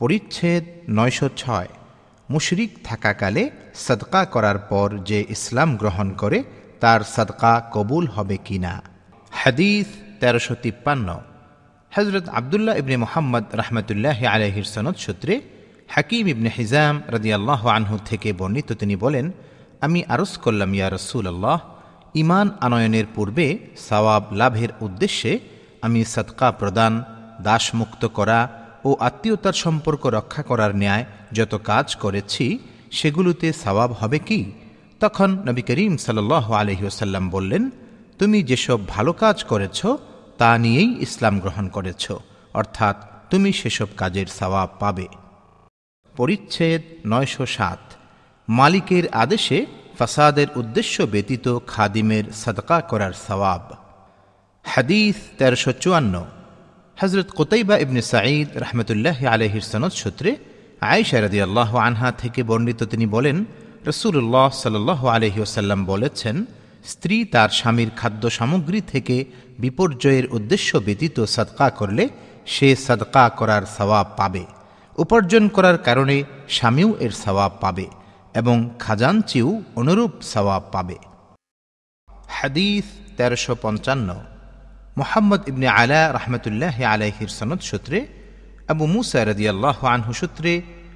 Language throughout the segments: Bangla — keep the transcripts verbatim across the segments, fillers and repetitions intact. परिच्छेद नौ सौ छह मुशरिक थाकाकाले सदका करार पर जे इस्लाम ग्रहण करे तार सदका कबूल होबे किना। हदीस तेरह सौ तिप्पन्न हजरत अब्दुल्लाह इब्ने मुहम्मद रहमतुल्लाहि आलैहिर सनद सूत्रे हाकिम इब्ने हिजाम रदियाल्लाहु आनहु थेके बर्णित तिनि बोलेन आमी आरज करलाम या रसूलल्लाह ईमान आनयनेर पूर्वे सवाब लाभेर उद्देश्ये आमी सदका प्रदान दासमुक्त करा ও আত্মীয়তার সম্পর্ক রক্ষা করার ন্যায় যত কাজ করেছি সেগুলোতে সওয়াব হবে কি? তখন নবী করিম সাল্লাল্লাহু আলাইহি ওয়াসাল্লাম বললেন, তুমি যেসব ভালো কাজ করেছ তা নিয়েই ইসলাম গ্রহণ করেছ, অর্থাৎ তুমি সেসব কাজের সওয়াব পাবে। পরিচ্ছেদ নয়শো সাত মালিকের আদেশে ফাসাদের উদ্দেশ্য ব্যতীত খাদিমের সাদকা করার সওয়াব। হাদিস তেরোশো চুয়ান্ন হজরত কুতাইবা ইবনে সাঈদ রহমতুল্লাহি আলাইহির সনদ সূত্রে আয়েশা রাদিয়াল্লাহু আনহা থেকে বর্ণিত তিনি বলেন, রাসূলুল্লাহ সাল্লাল্লাহু আলাইহি ওয়াসাল্লাম বলেছেন, স্ত্রী তার স্বামীর খাদ্য সামগ্রী থেকে বিপর্যয়ের উদ্দেশ্য ব্যতীত সাদকা করলে সে সাদকা করার সওয়াব পাবে, উপার্জন করার কারণে স্বামীও এর সওয়াব পাবে এবং খাজানচিও অনুরূপ সওয়াব পাবে। হাদিস তেরোশো পঞ্চান্ন মুহাম্মদ ইবনে আলা রহমতুল্লাহি আলাইহির সনদ সূত্রে আবু মুসা রাদিয়াল্লাহু আনহু সূত্রে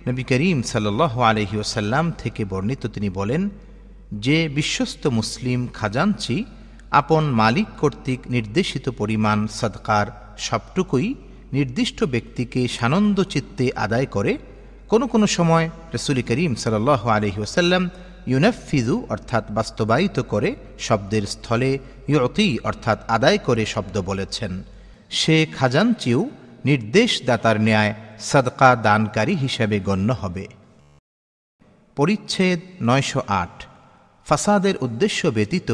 নবী করিম সাল্লাল্লাহু আলাইহি ওয়াসাল্লাম থেকে বর্ণিত তিনি বলেন, যে বিশ্বস্ত মুসলিম খাজানচি আপন মালিক কর্তৃক নির্দেশিত পরিমাণ সদকার সবটুকুই নির্দিষ্ট ব্যক্তিকে সানন্দ চিত্তে আদায় করে। কোনো কোনো সময় রাসূল করিম সাল্লাল্লাহু আলাইহি ওয়াসাল্লাম ইউনাফিজু অর্থাৎ বাস্তবায়িত করে শব্দের স্থলে ইউতি অর্থাৎ আদায় করে শব্দ বলেছেন। সে খাজানচিও নির্দেশদাতার ন্যায় সাদকা দানকারী হিসাবে গণ্য হবে। পরিচ্ছেদ নয়শো আট ফাসাদের উদ্দেশ্য ব্যতীত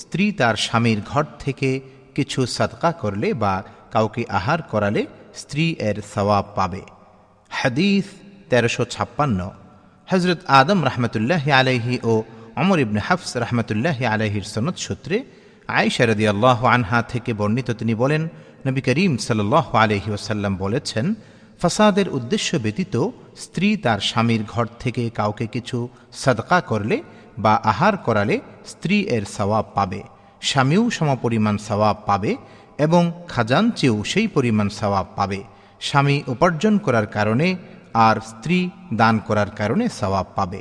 স্ত্রী তার স্বামীর ঘর থেকে কিছু সাদকা করলে বা কাউকে আহার করালে স্ত্রী এর সওয়াব পাবে। হাদিস তেরোশো ছাপ্পান্ন হজরত আদম রহমতুল্লাহি আলাইহি ও অমর ইবনে হাফস রহমতুল্লাহি আলাইহির সনদ সূত্রে আয়েশা রাদিয়াল্লাহু আনহা থেকে বর্ণিত তিনি বলেন, নবী করিম সাল্লাল্লাহু আলাইহি ওয়াসাল্লাম বলেছেন, ফাসাদের উদ্দেশ্য ব্যতীত স্ত্রী তার স্বামীর ঘর থেকে কাউকে কিছু সাদকা করলে বা আহার করালে স্ত্রী এর সওয়াব পাবে, স্বামীও সমপরিমাণ সওয়াব পাবে এবং খাজানচিও সেই পরিমাণ সওয়াব পাবে। স্বামী উপার্জন করার কারণে আর স্ত্রী দান করার কারণে সওয়াব পাবে।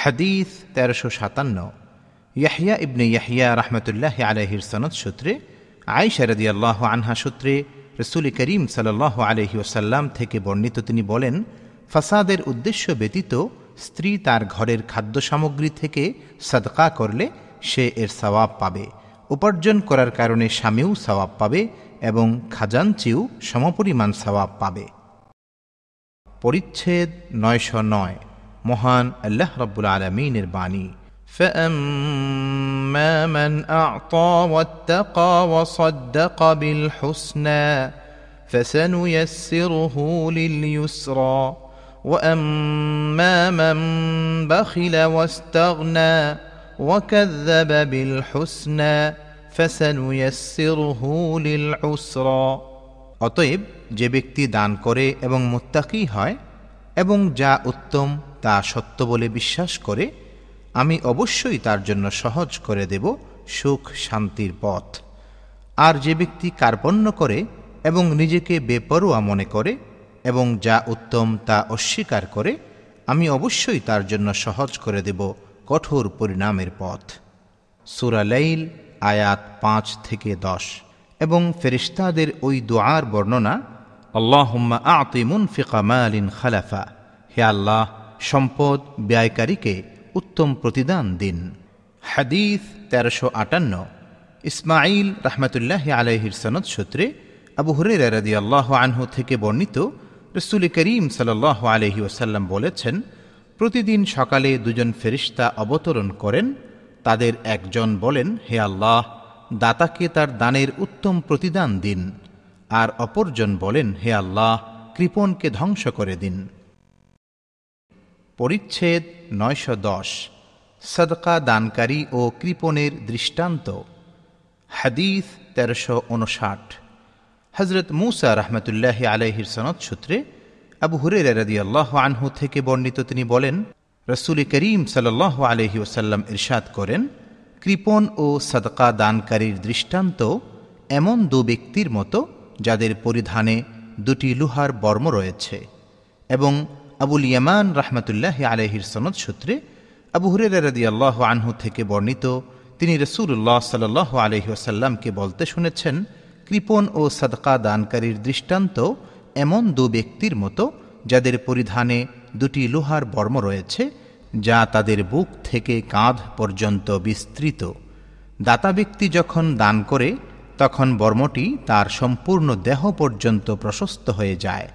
হাদিস তেরোশো সাতান্ন ইয়াহইয়া ইবনে ইয়াহইয়া রহমতুল্লাহি আলাইহির সনদ সূত্রে আয়েশা রাদিয়াল্লাহু আনহা সূত্রে রাসূল করিম সাল্লাল্লাহু আলাইহি ওয়াসাল্লাম থেকে বর্ণিত তিনি বলেন, ফাসাদের উদ্দেশ্য ব্যতীত স্ত্রী তার ঘরের খাদ্য সামগ্রী থেকে সাদকা করলে সে এর সওয়াব পাবে, উপার্জন করার কারণে স্বামীও সওয়াব পাবে এবং খাজানচিও সমপরিমাণ সওয়াব পাবে। পরিচ্ছেদ নয়শো নয় মহান আল্লাহ রব্বুল আলমিনের বাণী। فَأَمَّا مَنْ أَعْطَى وَاتَّقَى وَصَدَّقَ بِالْحُسْنَى فَسَنُيَسِّرُهُ لِلْيُسْرَى وَأَمَّا مَنْ بَخِلَ وَاسْتَغْنَى وَكَذَّبَ بِالْحُسْنَى فَسَنُيَسِّرُهُ لِلْعُسْرَى। অতএব যে ব্যক্তি দান করে এবং মুত্তাকি হয় এবং যা উত্তম তা সত্য বলে বিশ্বাস করে, আমি অবশ্যই তার জন্য সহজ করে দেব সুখ শান্তির পথ। আর যে ব্যক্তি কার্পণ্য করে এবং নিজেকে বেপরোয়া মনে করে এবং যা উত্তম তা অস্বীকার করে, আমি অবশ্যই তার জন্য সহজ করে দেব কঠোর পরিণামের পথ। সূরা লাইল আয়াত পাঁচ থেকে দশ এবং ফেরেশতাদের ওই দোয়ার বর্ণনা, আল্লাহুম্মা আ'তি মুনফিকা মালিন খালাফা, হে আল্লাহ সম্পদ ব্যয়কারীকে উত্তম প্রতিদান দিন। হাদিস তেরোশো আটান্ন ইসমাইল রহমতুল্লাহি আলাইহির সনদ সূত্রে আবু হুরায়রা রাদিয়াল্লাহু আনহু থেকে বর্ণিত রাসূল করিম সাল্লাল্লাহু আলাইহি ওয়াসাল্লাম বলেছেন, প্রতিদিন সকালে দুজন ফেরেশতা অবতরণ করেন, তাদের একজন বলেন, হে আল্লাহ দাতাকে তার দানের উত্তম প্রতিদান দিন, আর অপরজন বলেন, হে আল্লাহ কৃপণকে ধ্বংস করে দিন। পরিচ্ছেদ নয়শো দশ সাদকা দানকারী ও কৃপণের দৃষ্টান্ত। হাদিস তেরোশো উনষাট हज़रत मूसा रहमतुल्लाहि आलैहिर सनद सूत्रे अबू हुरैरा रादियाल्लाहु आनहु थेके बर्णित तिनि बोलेन रसूल करीम सल्लल्लाहु आलैहि वसल्लम इरशाद करेन कृपण ओ सदका दानकारीर दृष्टान्त एमन दो ब्यक्तिर मतो जादेर परिधाने दुटी लोहार बर्म रयेछे। एबं আবুল ইয়ামান রাহমাতুল্লাহি আলাইহির সনদ সূত্রে আবু হুরায়রা রাদিয়াল্লাহু আনহু থেকে বর্ণিত তিনি রাসূলুল্লাহ সাল্লাল্লাহু আলাইহি ওয়াসাল্লামকে বলতে শুনেছেন কৃপণ ও সাদকা দানকারীর দৃষ্টান্ত এমন দু ব্যক্তির মতো যাদের পরিধানে দুটি লোহার বর্ম রয়েছে যা তাদের বুক থেকে কাঁধ পর্যন্ত বিস্তৃত। দাতা ব্যক্তি যখন দান করে তখন বর্মটি তার সম্পূর্ণ দেহ পর্যন্ত প্রশস্ত হয়ে যায়,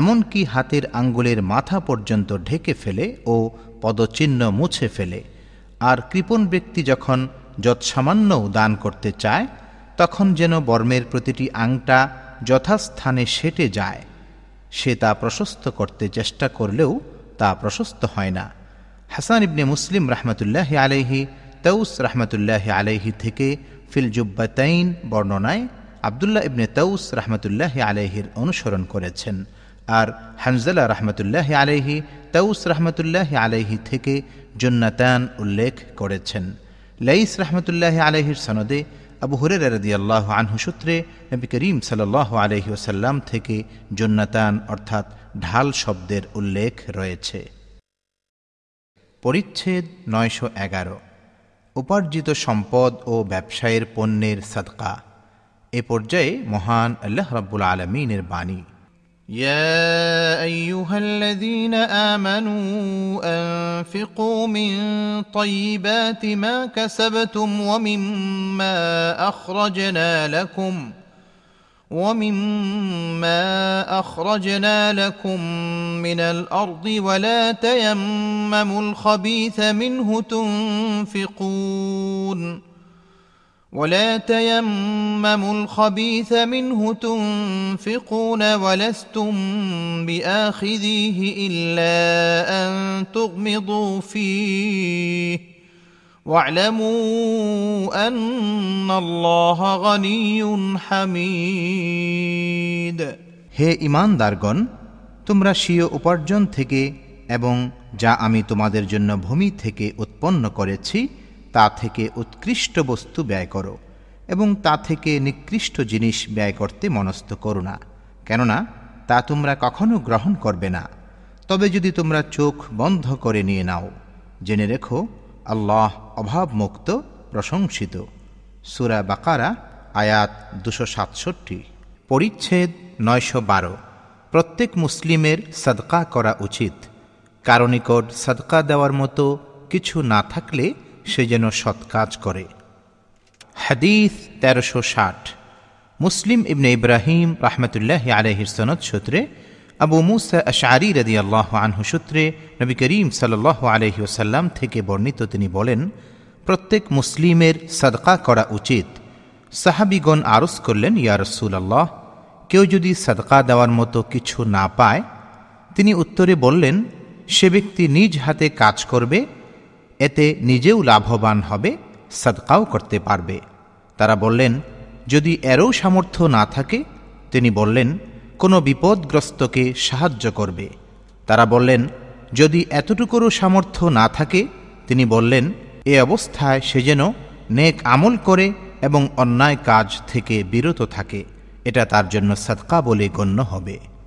এমনকি হাতের আঙ্গুলের মাথা পর্যন্ত ঢেকে ফেলে ও পদচিহ্ন মুছে ফেলে। আর কৃপণ ব্যক্তি যখন যৎসামান্যও দান করতে চায় তখন যেন বর্মের প্রতিটি আংটা যথাস্থানে সেটে যায়, সে তা প্রশস্ত করতে চেষ্টা করলেও তা প্রশস্ত হয় না। হাসান ইবনে মুসলিম রহমতুল্লাহ আলাইহি তাউস রহমতুল্লাহ আলাইহি থেকে ফিল জুব্বাতাইন বর্ণনায় আবদুল্লাহ ইবনে তাউস রহমতুল্লাহ আলাইহির অনুসরণ করেছেন। আর হানজালা রহমতুল্লাহ আলাইহি তাউস রহমতুল্লাহ আলাইহি থেকে জুন্নাতান উল্লেখ করেছেন। লাইস রহমতুল্লাহ আলাইহির সনদে আবু হুরায়রা রাদিয়াল্লাহু আনহু সূত্রে নবী করিম সাল্লাল্লাহু আলাইহি ওয়াসাল্লাম থেকে জুন্নাতান অর্থাৎ ঢাল শব্দের উল্লেখ রয়েছে। পরিচ্ছেদ নয়শো এগারো উপার্জিত সম্পদ ও ব্যবসায়ের পণ্যের সাদকা। এ পর্যায়ে মহান আল্লাহ রাব্বুল আলামিনের বাণী يا أيها الذين آمنوا أنفقوا من طيبات ما كسبتم ومما أخرجنا لكم ومما أخرجنا لكم من الأرض ولا تيمموا الخبيث منه تنفقون ولا تيمموا الخبيث منه تنفقون ولستم بآخذيه إلا أن تغمضوا فيه واعلموا أن الله غني حميد هي إيمان دارگون তোমরা স্বীয় উপার্জন থেকে এবং যা আমি তোমাদের জন্য ভূমি থেকে উৎপন্ন করেছি তা থেকে উৎকৃষ্ট বস্তু ব্যয় করো এবং তা থেকে নিকৃষ্ট জিনিস ব্যয় করতে মনস্থ করো না, কেননা তা তোমরা কখনো গ্রহণ করবে না। তবে যদি তোমরা চোখ বন্ধ করে নিয়ে নাও, জেনে রেখো আল্লাহ অভাবমুক্ত প্রশংসিত। সূরা বাকারা আয়াত দুশো সাতষট্টি। পরিচ্ছেদ নয়শো বারো প্রত্যেক মুসলিমের সাদকা করা উচিত। কারো নিকট সাদকা দেওয়ার মতো কিছু না থাকলে সে যেন সৎ কাজ করে। হাদিস তেরোশো ষাট মুসলিম ইবনে ইব্রাহিম রহমতুল্লাহ আলাইহির সনদ সূত্রে আবু মুসা আশআরী রাদিয়াল্লাহু আনহু সূত্রে নবী করিম সাল্লাল্লাহু আলাইহি ওয়াসাল্লাম থেকে বর্ণিত তিনি বলেন প্রত্যেক মুসলিমের সাদকা করা উচিত। সাহাবিগণ আরজ করলেন ইয়া রাসূলুল্লাহ, কেউ যদি সাদকা দেওয়ার মতো কিছু না পায়? তিনি উত্তরে বললেন, সে ব্যক্তি নিজ হাতে কাজ করবে, এতে নিজেও লাভবান হবে, সাদকাও করতে পারবে। তারা বললেন, যদি এরও সামর্থ্য না থাকে? তিনি বললেন, কোনো বিপদগ্রস্তকে সাহায্য করবে। তারা বললেন, যদি এতটুকুরও সামর্থ্য না থাকে? তিনি বললেন, এ অবস্থায় সে যেন নেক আমল করে এবং অন্যায় কাজ থেকে বিরত থাকে, এটা তার জন্য সাদকা বলে গণ্য হবে।